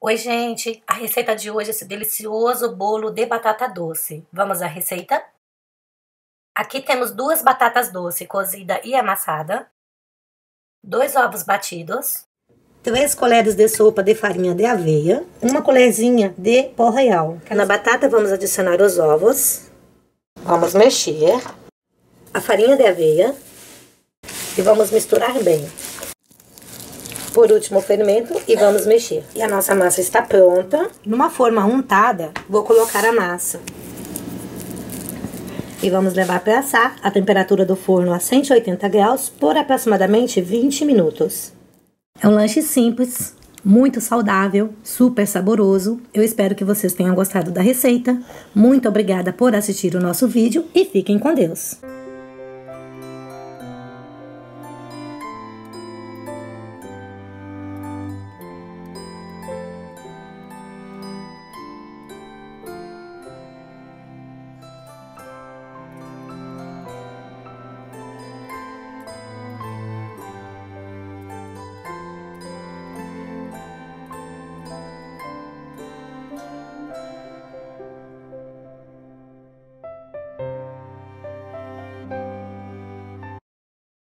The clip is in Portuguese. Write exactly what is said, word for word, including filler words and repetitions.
Oi gente, a receita de hoje é esse delicioso bolo de batata doce. Vamos à receita? Aqui temos duas batatas doces cozida e amassada, dois ovos batidos, três colheres de sopa de farinha de aveia, uma colherzinha de pó real. Na batata vamos adicionar os ovos, vamos mexer a farinha de aveia e vamos misturar bem. Por último, o fermento e vamos mexer. E a nossa massa está pronta. Numa forma untada, vou colocar a massa. E vamos levar para assar a temperatura do forno a cento e oitenta graus por aproximadamente vinte minutos. É um lanche simples, muito saudável, super saboroso. Eu espero que vocês tenham gostado da receita. Muito obrigada por assistir o nosso vídeo e fiquem com Deus!